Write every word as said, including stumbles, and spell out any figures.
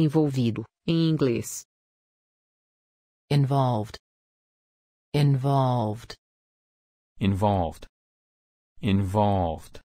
envolvido, em inglês. Involved, involved, involved, involved.